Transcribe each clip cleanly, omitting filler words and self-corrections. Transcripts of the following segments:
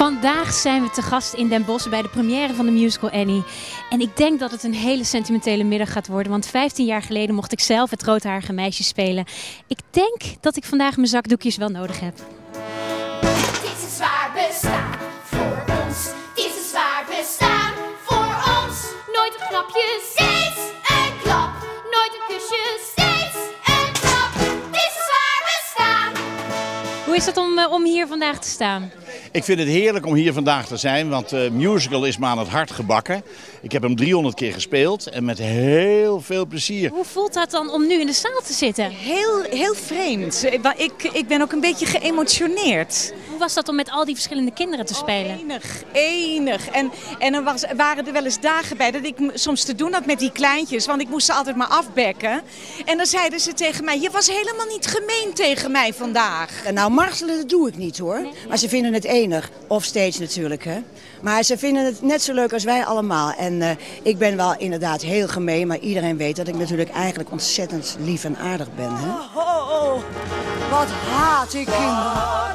Vandaag zijn we te gast in Den Bosch bij de première van de musical Annie. En ik denk dat het een hele sentimentele middag gaat worden, want 15 jaar geleden mocht ik zelf het roodharige meisje spelen. Ik denk dat ik vandaag mijn zakdoekjes wel nodig heb. Het is een zwaar bestaan voor ons. Het is een zwaar bestaan voor ons. Nooit een grapje, steeds een klap. Nooit een kusje, steeds een klap. Het is een zwaar bestaan. Hoe is het om hier vandaag te staan? Ik vind het heerlijk om hier vandaag te zijn, want musical is me aan het hart gebakken. Ik heb hem 300 keer gespeeld en met heel veel plezier. Hoe voelt dat dan om nu in de zaal te zitten? Heel vreemd. Ik ben ook een beetje geëmotioneerd. Hoe was dat om met al die verschillende kinderen te spelen? Oh, enig. En er waren er wel eens dagen bij dat ik soms te doen had met die kleintjes, want ik moest ze altijd maar afbekken. En dan zeiden ze tegen mij, je was helemaal niet gemeen tegen mij vandaag. Nou, martelen, dat doe ik niet hoor. Maar ze vinden het enig, of steeds natuurlijk, hè. Maar ze vinden het net zo leuk als wij allemaal. En ik ben wel inderdaad heel gemeen, maar iedereen weet dat ik natuurlijk eigenlijk ontzettend lief en aardig ben, hè. Oh, oh, oh. Wat haat ik kinderen.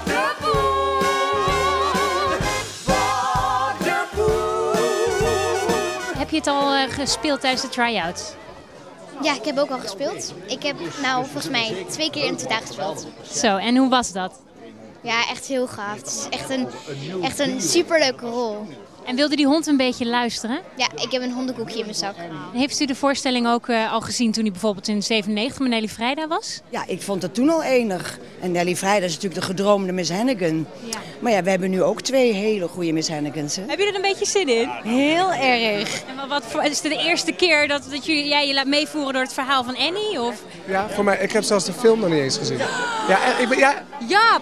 Heb je het al gespeeld tijdens de try-out? Ja, ik heb ook al gespeeld. Ik heb nou volgens mij 2 keer in totaal gespeeld. Zo, en hoe was dat? Ja, echt heel gaaf. Het is echt een superleuke rol. En wilde die hond een beetje luisteren? Ja, ik heb een hondenkoekje in mijn zak. Heeft u de voorstelling ook al gezien toen hij bijvoorbeeld in 1997 met Nelly Vrijda was? Ja, ik vond dat toen al enig. En Nelly Vrijda is natuurlijk de gedroomde Miss Hannigan. Ja. Maar ja, we hebben nu ook 2 hele goede Miss Hannigans. Hè? Heb je er een beetje zin in? Heel erg. En wat is het de eerste keer dat jij je laat meevoeren door het verhaal van Annie? Of? Ja, voor mij. Ik heb zelfs de film nog niet eens gezien. Ja, ja.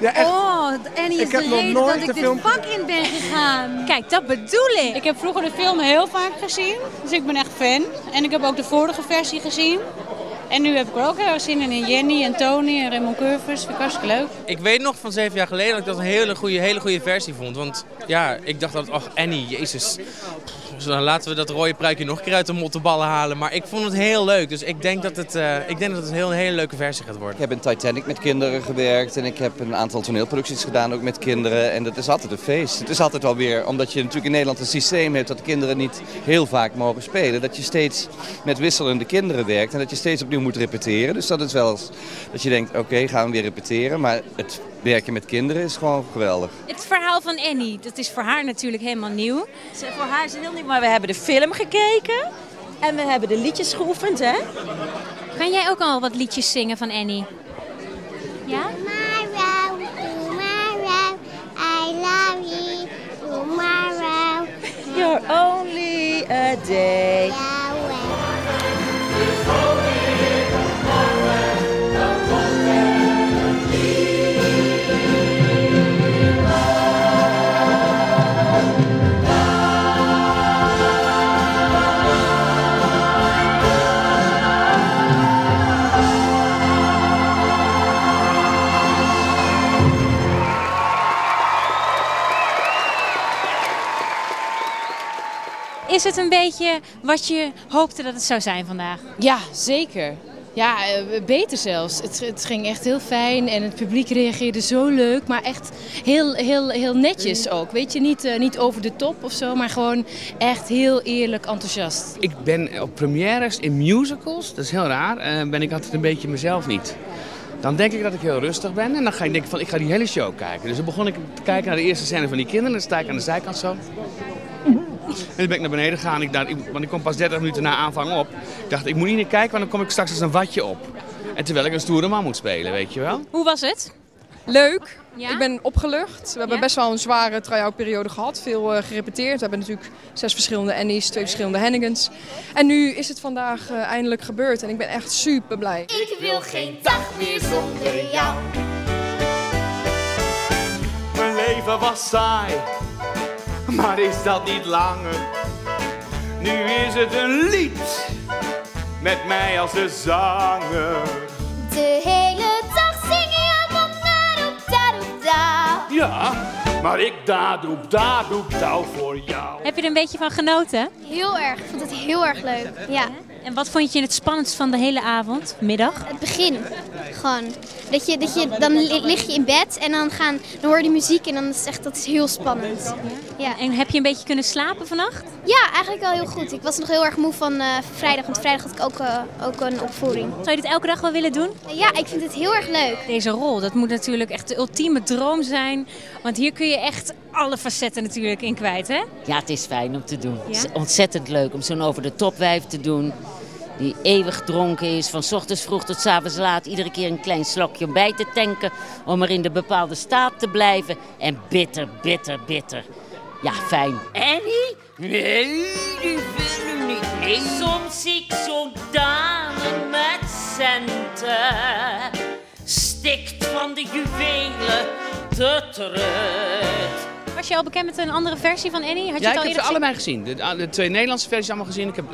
Ja, echt. Oh, Annie is de reden dat ik dit pak in ben gegaan. Kijk, dat bedoel ik. Ik heb vroeger de film heel vaak gezien, dus ik ben echt fan. En ik heb ook de vorige versie gezien. En nu heb ik er ook heel erg zin in Jenny en Tony en Raymond Kurvers. Vind ik hartstikke leuk. Ik weet nog van 7 jaar geleden dat ik dat een hele goede versie vond. Want ja, ik dacht dat, ach Annie, jezus. Dus dan laten we dat rode pruikje nog een keer uit de mottenballen halen. Maar ik vond het heel leuk. Dus ik denk dat het een hele leuke versie gaat worden. Ik heb in Titanic met kinderen gewerkt. En ik heb een aantal toneelproducties gedaan, ook met kinderen. En dat is altijd een feest. Het is altijd wel weer, omdat je natuurlijk in Nederland een systeem hebt dat kinderen niet heel vaak mogen spelen. Dat je steeds met wisselende kinderen werkt. En dat je steeds opnieuw moet repeteren. Dus dat is wel eens dat je denkt, oké, gaan we weer repeteren. Maar het werken met kinderen is gewoon geweldig. Het verhaal van Annie, dat is voor haar natuurlijk helemaal nieuw. Voor haar is het heel nieuw, maar we hebben de film gekeken en we hebben de liedjes geoefend, hè? Kan jij ook al wat liedjes zingen van Annie? Ja? Tomorrow, tomorrow, I love you, tomorrow. You're only a day. Is het een beetje wat je hoopte dat het zou zijn vandaag? Ja, zeker. Ja, beter zelfs. Het ging echt heel fijn en het publiek reageerde zo leuk, maar echt heel netjes ook. Weet je, niet over de top of zo, maar gewoon echt heel eerlijk enthousiast. Ik ben op premières in musicals, dat is heel raar, ben ik altijd een beetje mezelf niet. Dan denk ik dat ik heel rustig ben en dan ga ik denken van ik ga die hele show kijken. Dus dan begon ik te kijken naar de eerste scène van die kinderen en dan sta ik aan de zijkant zo. En toen ben ik naar beneden gegaan, want ik kwam pas 30 minuten na aanvang op. Ik dacht, ik moet niet naar kijken, want dan kom ik straks als een watje op. En terwijl ik een stoere man moet spelen, weet je wel. Hoe was het? Leuk. Ja? Ik ben opgelucht. We hebben best wel een zware try-out periode gehad. Veel gerepeteerd. We hebben natuurlijk 6 verschillende Annie's, 2 verschillende Hannigans. En nu is het vandaag eindelijk gebeurd en ik ben echt super blij. Ik wil geen dag meer zonder jou. Mijn leven was saai. Maar is dat niet langer? Nu is het een lied met mij als de zanger. De hele dag zing je op da-doep-da-doep-da. Ja, maar ik da-doep-da-doep-da voor jou. Heb je er een beetje van genoten? Heel erg, ik vond het heel erg leuk. Ja. En wat vond je het spannendst van de hele avond, middag? Het begin. gewoon. Dan lig je in bed en dan hoor je muziek en dan is echt, dat is heel spannend. Ja. En heb je een beetje kunnen slapen vannacht? Ja, eigenlijk wel heel goed. Ik was nog heel erg moe van vrijdag, want vrijdag had ik ook een opvoering. Zou je dit elke dag wel willen doen? Ja, ik vind het heel erg leuk. Deze rol, dat moet natuurlijk echt de ultieme droom zijn, want hier kun je echt alle facetten natuurlijk in kwijt, hè? Ja, het is fijn om te doen. Ja? Het is ontzettend leuk om zo'n over de topwijf te doen. Die eeuwig dronken is, van 's ochtends vroeg tot 's avonds laat. Iedere keer een klein slokje om bij te tanken. Om er in de bepaalde staat te blijven. En bitter, bitter, bitter. Ja, fijn. Annie? Nee, die wil u niet. Nee. Soms zie ik zo'n dame met centen. Stikt van de juwelen te terug. Was je al bekend met een andere versie van Annie? Had je het al eerder allebei gezien. De twee Nederlandse versies allemaal gezien. Ik heb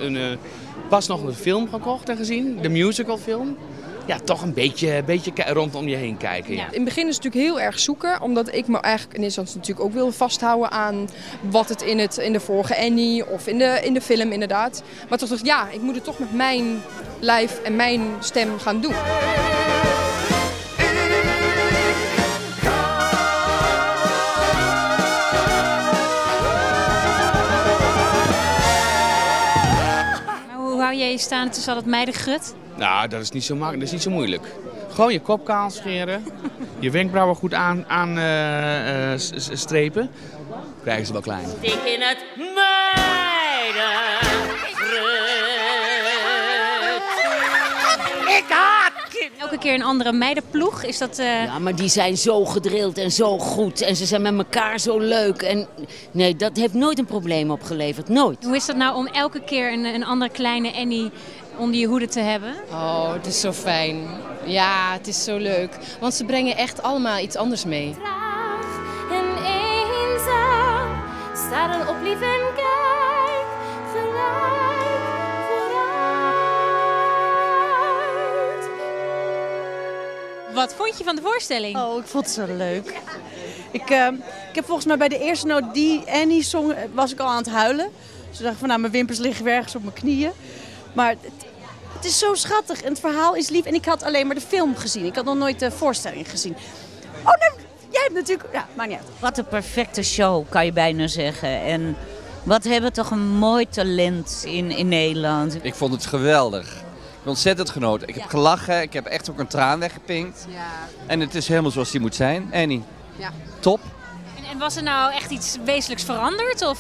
pas nog een film gekocht en gezien, de musicalfilm. Ja, toch een beetje rondom je heen kijken. Ja. In het begin is het natuurlijk heel erg zoeken, omdat ik me eigenlijk in eerste instantie natuurlijk ook wil vasthouden aan wat het in de vorige Annie of in de film inderdaad. Maar toch dacht ik, ja, ik moet het toch met mijn lijf en mijn stem gaan doen. Jij staan tussen al dat meidengrut? Nou, dat is niet zo makkelijk, dat is niet zo moeilijk. Gewoon je kop kaal scheren, je wenkbrauwen goed strepen, krijgen ze wel klein. Stik in het meidengrut. Ik haat kinderen. Elke keer een andere meidenploeg, is dat... Ja, maar die zijn zo gedrild en zo goed en ze zijn met elkaar zo leuk. En nee, dat heeft nooit een probleem opgeleverd, nooit. Hoe is dat nou om elke keer een andere kleine Annie onder je hoede te hebben? Oh, het is zo fijn. Ja, het is zo leuk. Want ze brengen echt allemaal iets anders mee. Traag en eenzaam, staan op lief en kijk, gelijk vooruit. Wat vond je van de voorstelling? Oh, ik vond het zo leuk. Ik heb volgens mij bij de eerste noot die Annie zong, was ik al aan het huilen. Dus ik dacht van, nou, mijn wimpers liggen weer ergens op mijn knieën. Maar het is zo schattig en het verhaal is lief. En ik had alleen maar de film gezien. Ik had nog nooit de voorstelling gezien. Oh, nee, jij hebt natuurlijk... Ja, maakt niet uit. Wat een perfecte show, kan je bijna zeggen. En wat hebben we toch een mooi talent in Nederland. Ik vond het geweldig. Ik heb ontzettend genoten. Ik heb gelachen. Ik heb echt ook een traan weggepinkt. Ja. En het is helemaal zoals die moet zijn. Annie. Ja. Top. En was er nou echt iets wezenlijks veranderd? Of?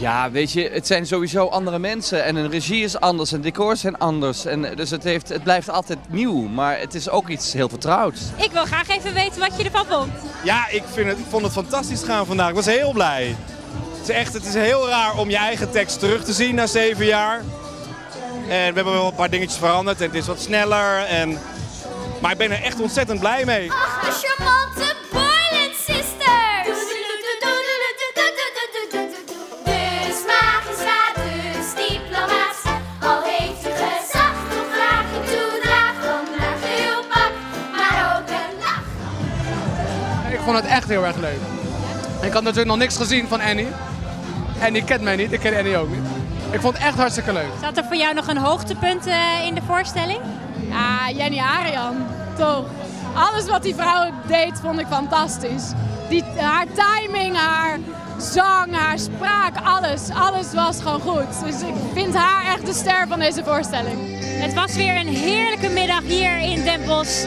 Ja, weet je, het zijn sowieso andere mensen. En een regie is anders en decors zijn anders. En dus het blijft altijd nieuw. Maar het is ook iets heel vertrouwd. Ik wil graag even weten wat je ervan vond. Ja, ik vond het fantastisch gaan vandaag. Ik was heel blij. Het is heel raar om je eigen tekst terug te zien na 7 jaar. En we hebben wel een paar dingetjes veranderd. En het is wat sneller. Maar ik ben er echt ontzettend blij mee. Ach, de charmante Boylan Sisters. Dus magistraat, dus diplomaat. Al heeft u gezag, nog graag je toedraag. Van haar veel pak, maar ook een lach. Ik vond het echt heel erg leuk. Ik had natuurlijk nog niks gezien van Annie. Annie kent mij niet, ik ken Annie ook niet. Ik vond het echt hartstikke leuk. Zat er voor jou nog een hoogtepunt in de voorstelling? Ja, Jenny Arean, toch. Alles wat die vrouw deed, vond ik fantastisch. Haar timing, haar zang, haar spraak, alles was gewoon goed. Dus ik vind haar echt de ster van deze voorstelling. Het was weer een heerlijke middag hier in Den Bosch.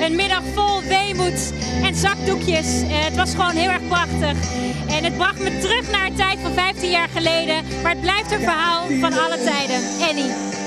Een middag vol weemoed en zakdoekjes. Het was gewoon heel erg prachtig. En het bracht me terug naar een tijd van 15 jaar geleden. Maar het blijft een verhaal van alle tijden. Annie.